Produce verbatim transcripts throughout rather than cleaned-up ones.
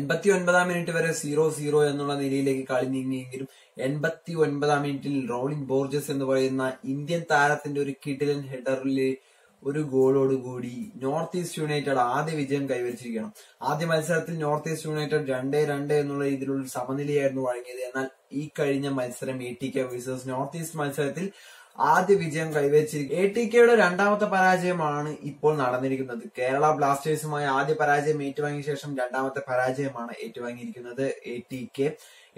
എൺപത്തി ഒൻപതാം മിനിറ്റ് വരെ സീറോ സീറോ എന്നുള്ള നിലയിലേക്ക് കളി നീങ്ങിയെങ്കിലും എൺപത്തി ഒൻപതാം മിനിറ്റിൽ റോളിംഗ് ബോർജസ് എന്ന് പറയുന്ന ഇന്ത്യൻ താരത്തിന്റെ ഒരു കിടിലൻ ഹെഡറിലെ ഒരു ഗോളോടുകൂടി നോർത്ത് ഈസ്റ്റ് യുണൈറ്റഡ് ആദ്യ വിജയം കൈവരിച്ചിരിക്കുകയാണ്. ആദ്യ മത്സരത്തിൽ നോർത്ത് ഈസ്റ്റ് യുണൈറ്റഡ് രണ്ടേ രണ്ട് എന്നുള്ള രീതിയിലുള്ള സമനിലയായിരുന്നു വഴങ്ങിയത്. എന്നാൽ ഈ കഴിഞ്ഞ മത്സരം A T K versus north east മത്സരത്തിൽ ആദ്യ വിജയം കൈവരിച്ചിരിക്കും. എ ടി കെയുടെ രണ്ടാമത്തെ പരാജയമാണ് ഇപ്പോൾ നടന്നിരിക്കുന്നത്. കേരള ബ്ലാസ്റ്റേഴ്സുമായി ആദ്യ പരാജയം ഏറ്റുവാങ്ങിയ ശേഷം രണ്ടാമത്തെ പരാജയമാണ് ഏറ്റുവാങ്ങിയിരിക്കുന്നത് A T K.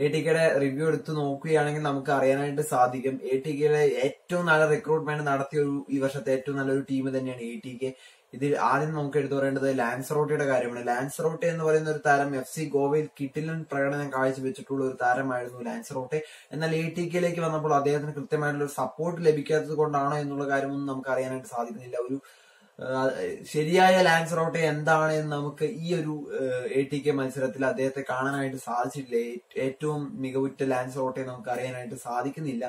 A T കെയുടെ റിവ്യൂ എടുത്ത് നോക്കുകയാണെങ്കിൽ നമുക്ക് അറിയാനായിട്ട് സാധിക്കും. എ ടി കെയുടെ ഏറ്റവും നല്ല റിക്രൂട്ട്മെന്റ് നടത്തിയ ഒരു ഈ വർഷത്തെ ഏറ്റവും നല്ലൊരു ടീം തന്നെയാണ് എ ടി കെ. ഇതിൽ ആദ്യം നമുക്ക് എടുത്തു പറയേണ്ടത് ലാൻസറോട്ടിയുടെ കാര്യമാണ്. ലാൻസറോട്ടെ എന്ന് പറയുന്ന ഒരു താരം എഫ് സി ഗോവയിൽ കിടിലൻ പ്രകടനം കാഴ്ചവെച്ചിട്ടുള്ള ഒരു താരമായിരുന്നു ലാൻസറോട്ടെ. എന്നാൽ എ ടി കെയിലേക്ക് വന്നപ്പോൾ അദ്ദേഹത്തിന് കൃത്യമായിട്ടുള്ള സപ്പോർട്ട് ലഭിക്കാത്തത് കൊണ്ടാണോ എന്നുള്ള കാര്യമൊന്നും നമുക്ക് അറിയാനായിട്ട് സാധിക്കുന്നില്ല. ഒരു ശരിയായ ലാൻസറോട്ടെ എന്താണ് എന്ന് നമുക്ക് ഈ ഒരു എ ടി കെ മത്സരത്തിൽ അദ്ദേഹത്തെ കാണാനായിട്ട് സാധിച്ചിട്ടില്ല. ഏറ്റവും മികവുറ്റ ലാൻസറോട്ടെ നമുക്ക് അറിയാനായിട്ട് സാധിക്കുന്നില്ല.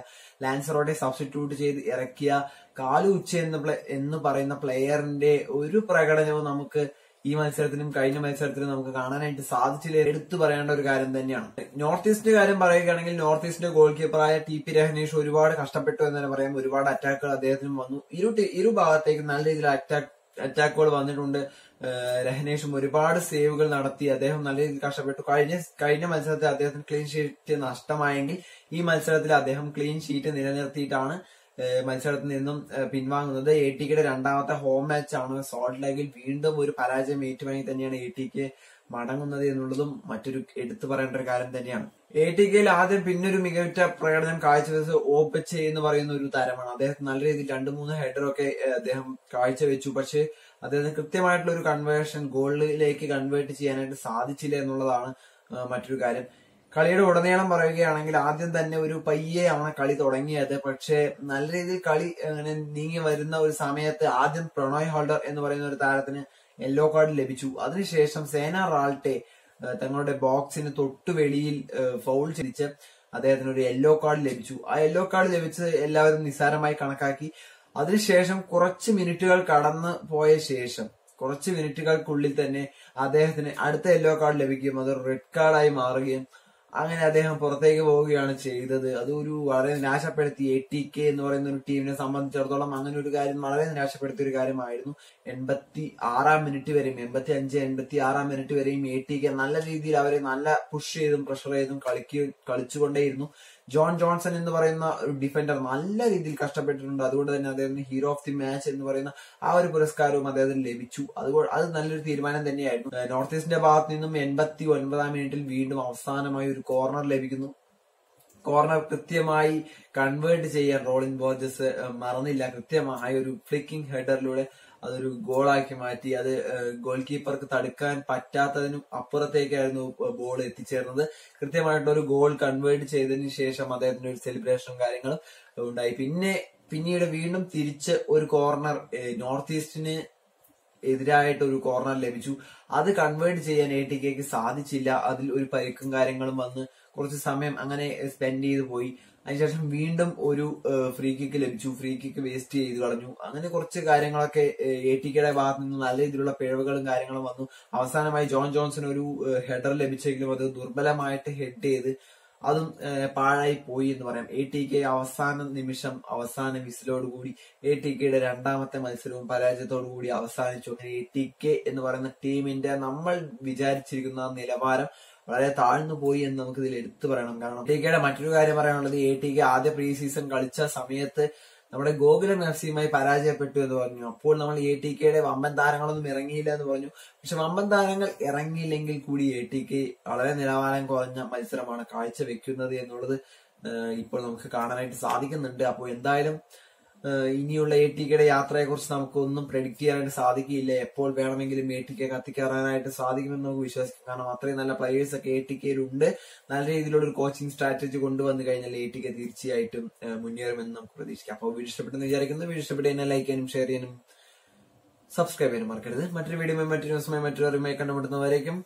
ലാൻസറോട്ടെ സബ്സ്റ്റിറ്റ്യൂട്ട് ചെയ്ത് ഇറക്കിയ കാലു ഉച്ച എന്ന എന്ന് പറയുന്ന പ്ലെയറിന്റെ ഒരു പ്രകടനവും നമുക്ക് ഈ മത്സരത്തിനും കഴിഞ്ഞ മത്സരത്തിനും നമുക്ക് കാണാനായിട്ട് സാധിച്ചില്ല. എടുത്തു പറയേണ്ട ഒരു കാര്യം തന്നെയാണ്. നോർത്ത് ഈസ്റ്റിന്റെ കാര്യം പറയുകയാണെങ്കിൽ നോർത്ത് ഈസ്റ്റിന്റെ ഗോൾ കീപ്പറായ ടി പി രഹനീഷ് ഒരുപാട് കഷ്ടപ്പെട്ടു എന്ന് തന്നെ പറയാം. ഒരുപാട് അറ്റാക്കുകൾ അദ്ദേഹത്തിനും വന്നു. ഇരു ഇരു ഭാഗത്തേക്കും നല്ല രീതിയിൽ അറ്റാക്ക് അറ്റാക്കുകൾ വന്നിട്ടുണ്ട്. രഹനേഷും ഒരുപാട് സേവുകൾ നടത്തി അദ്ദേഹം നല്ല രീതിയിൽ കഷ്ടപ്പെട്ടു. കഴിഞ്ഞ കഴിഞ്ഞ മത്സരത്തിൽ അദ്ദേഹത്തിന് ക്ലീൻ ഷീറ്റ് നഷ്ടമായെങ്കിൽ ഈ മത്സരത്തിൽ അദ്ദേഹം ക്ലീൻ ഷീറ്റ് നിലനിർത്തിയിട്ടാണ് മത്സരത്തിൽ നിന്നും പിൻവാങ്ങുന്നത്. എ ടി കെയുടെ രണ്ടാമത്തെ ഹോം മാച്ചാണ് സോൾട്ട് ലേക്കിൽ വീണ്ടും ഒരു പരാജയം ഏറ്റുവാങ്ങി തന്നെയാണ് എ ടി കെ മടങ്ങുന്നത് എന്നുള്ളതും മറ്റൊരു എടുത്തു പറയേണ്ട ഒരു കാര്യം തന്നെയാണ്. എ ടി കെയിൽ ആദ്യം പിന്നൊരു മികവുറ്റ പ്രകടനം കാഴ്ചവെച്ച് ഓപ്പച്ച് എന്ന് പറയുന്ന ഒരു താരമാണ്. അദ്ദേഹത്തിന് നല്ല രീതിയിൽ രണ്ട് മൂന്ന് ഹെഡറൊക്കെ അദ്ദേഹം കാഴ്ചവെച്ചു. പക്ഷെ അദ്ദേഹത്തിന് കൃത്യമായിട്ടുള്ള ഒരു കൺവേർഷൻ ഗോളിലേക്ക് കൺവേർട്ട് ചെയ്യാനായിട്ട് സാധിച്ചില്ല എന്നുള്ളതാണ് മറ്റൊരു കാര്യം. കളിയുടെ ഉടനീളം പറയുകയാണെങ്കിൽ ആദ്യം തന്നെ ഒരു പയ്യെയാണ് കളി തുടങ്ങിയത്. പക്ഷെ നല്ല രീതിയിൽ കളി അങ്ങനെ നീങ്ങി വരുന്ന ഒരു സമയത്ത് ആദ്യം പ്രണോയ് ഹോൾഡർ എന്ന് പറയുന്ന ഒരു താരത്തിന് യെല്ലോ കാർഡ് ലഭിച്ചു. അതിനുശേഷം സേന റാൾട്ടെ തങ്ങളുടെ ബോക്സിന് തൊട്ടുവെളിയിൽ ഫൗൾ ചെയ്തിച്ച് അദ്ദേഹത്തിന് ഒരു യെല്ലോ കാർഡ് ലഭിച്ചു. ആ യെല്ലോ കാർഡ് ലഭിച്ചത് എല്ലാവരും നിസ്സാരമായി കണക്കാക്കി. അതിനുശേഷം കുറച്ച് മിനിറ്റുകൾ കടന്നു പോയ ശേഷം കുറച്ച് മിനിറ്റുകൾക്കുള്ളിൽ തന്നെ അദ്ദേഹത്തിന് അടുത്ത യെല്ലോ കാർഡ് ലഭിക്കുകയും അത് റെഡ് കാർഡായി മാറുകയും അങ്ങനെ അദ്ദേഹം പുറത്തേക്ക് പോവുകയാണ് ചെയ്തത്. അതൊരു വളരെ നിരാശപ്പെടുത്തി എ ടി കെ എന്ന് പറയുന്ന ഒരു ടീമിനെ സംബന്ധിച്ചിടത്തോളം. അങ്ങനെ ഒരു കാര്യം വളരെ നിരാശപ്പെടുത്തിയ ഒരു കാര്യമായിരുന്നു. എൺപത്തി ആറാം മിനിറ്റ് വരെയും എൺപത്തി അഞ്ച് എൺപത്തി ആറാം മിനിറ്റ് വരെയും എ ടി കെ നല്ല രീതിയിൽ അവരെ നല്ല പുഷ് ചെയ്തും പ്രഷർ ചെയ്തും കളിക്ക് കളിച്ചുകൊണ്ടേയിരുന്നു. ജോൺ ജോൺസൺ എന്ന് പറയുന്ന ഒരു ഡിഫൻഡർ നല്ല രീതിയിൽ കഷ്ടപ്പെട്ടിട്ടുണ്ട്. അതുകൊണ്ട് തന്നെ അദ്ദേഹത്തിന് ഹീറോ ഓഫ് ദി മാച്ച് എന്ന് പറയുന്ന ആ ഒരു പുരസ്കാരവും അദ്ദേഹത്തിന് ലഭിച്ചു. അതുകൊണ്ട് അത് നല്ലൊരു തീരുമാനം തന്നെയായിരുന്നു. നോർത്ത് ഈസ്റ്റിന്റെ ഭാഗത്ത് നിന്നും എൺപത്തി ഒൻപതാം മിനിറ്റിൽ വീണ്ടും അവസാനമായി ഒരു കോർണർ ലഭിക്കുന്നു. കോർണർ കൃത്യമായി കൺവേർട്ട് ചെയ്യാൻ റോളിൻ ബോർജസ് മറന്നില്ല. കൃത്യമായ ഒരു ഫ്ലിക്കിംഗ് ഹെഡറിലൂടെ അതൊരു ഗോളാക്കി മാറ്റി. അത് ഗോൾ കീപ്പർക്ക് തടുക്കാൻ പറ്റാത്തതിനും അപ്പുറത്തേക്കായിരുന്നു ബോൾ എത്തിച്ചേർന്നത്. കൃത്യമായിട്ടുള്ള ഒരു ഗോൾ കൺവേർട്ട് ചെയ്തതിന് ശേഷം അദ്ദേഹത്തിന്റെ ഒരു സെലിബ്രേഷനും കാര്യങ്ങളും ഉണ്ടായി. പിന്നെ പിന്നീട് വീണ്ടും തിരിച്ച് ഒരു കോർണർ നോർത്ത് ഈസ്റ്റിന് എതിരായിട്ട് ഒരു കോർണർ ലഭിച്ചു. അത് കൺവേർട്ട് ചെയ്യാൻ എ ടി കെക്ക് സാധിച്ചില്ല. അതിൽ ഒരു പരിക്കും കാര്യങ്ങളും വന്ന് കുറച്ച് സമയം അങ്ങനെ സ്പെൻഡ് ചെയ്തു പോയി. അതിനുശേഷം വീണ്ടും ഒരു ഫ്രീ കിക്ക് ലഭിച്ചു. ഫ്രീ കിക്ക് വേസ്റ്റ് ചെയ്ത് കളഞ്ഞു. അങ്ങനെ കുറച്ച് കാര്യങ്ങളൊക്കെ എ ടി കെയുടെ ഭാഗത്ത് നിന്ന് നല്ല രീതിയിലുള്ള പിഴവുകളും കാര്യങ്ങളും വന്നു. അവസാനമായി ജോൺ ജോൺസൺ ഒരു ഹെഡർ ലഭിച്ചെങ്കിലും അത് ദുർബലമായിട്ട് ഹെഡ് ചെയ്ത് അതും പാഴായി പോയി എന്ന് പറയാം. എ ടി കെ അവസാന നിമിഷം അവസാന വിസിലോടുകൂടി എ ടി കെയുടെ രണ്ടാമത്തെ മത്സരവും പരാജയത്തോടു കൂടി അവസാനിച്ചു. അങ്ങനെ എ ടി കെ എന്ന് പറയുന്ന ടീമിന്റെ നമ്മൾ വിചാരിച്ചിരിക്കുന്ന നിലവാരം വളരെ താഴ്ന്നു പോയി എന്ന് നമുക്ക് ഇതിൽ എടുത്തു പറയണം. കാരണം എ ടി കെയുടെ മറ്റൊരു കാര്യം പറയാനുള്ളത്, എ ടി കെ ആദ്യ പ്രീ സീസൺ കളിച്ച സമയത്ത് നമ്മുടെ ഗോകുലം എഫ് സിയുമായി പരാജയപ്പെട്ടു എന്ന് പറഞ്ഞു. അപ്പോൾ നമ്മൾ എ ടി കെയുടെ വമ്പൻ താരങ്ങളൊന്നും ഇറങ്ങിയില്ല എന്ന് പറഞ്ഞു. പക്ഷെ വമ്പൻ താരങ്ങൾ ഇറങ്ങിയില്ലെങ്കിൽ കൂടി എ ടി കെ വളരെ നിലവാരം കുറഞ്ഞ മത്സരമാണ് കാഴ്ചവെക്കുന്നത് എന്നുള്ളത് ഇപ്പോൾ നമുക്ക് കാണാനായിട്ട് സാധിക്കുന്നുണ്ട്. അപ്പോൾ എന്തായാലും ഇനിയുള്ള എ ടി കെയുടെ യാത്രയെക്കുറിച്ച് നമുക്കൊന്നും പ്രെഡിക്റ്റ് ചെയ്യാനായിട്ട് സാധിക്കില്ല. എപ്പോൾ വേണമെങ്കിലും എ ടി കെ കത്തിക്കയറാനായിട്ട് സാധിക്കുമെന്ന് നമുക്ക് വിശ്വസിക്കാം. കാരണം അത്രയും നല്ല പ്ലെയേഴ്സ് ഒക്കെ എ ടി കെയിലുണ്ട്. നല്ല രീതിയിലുള്ള ഒരു കോച്ചിങ് സ്ട്രാറ്റജി കൊണ്ടുവന്നു കഴിഞ്ഞാൽ എ ടി കെ തീർച്ചയായിട്ടും മുന്നേറുമെന്ന് നമുക്ക് പ്രതീക്ഷിക്കാം. അപ്പോൾ വീഡിയോ ഇഷ്ടപ്പെട്ടെന്ന് വിചാരിക്കുന്നത് വീഡിയോ ഇഷ്ടപ്പെട്ട് തന്നെ ലൈക്ക് ചെയ്യാനും ഷെയർ ചെയ്യാനും സബ്സ്ക്രൈബ് ചെയ്യാനും മറക്കരുത്. മറ്റൊരു വീഡിയോയുമായി മറ്റൊരു ദിവസമായി മറ്റൊരു അറിവുമായി കണ്ടുമുട്ടുന്നവരേക്കും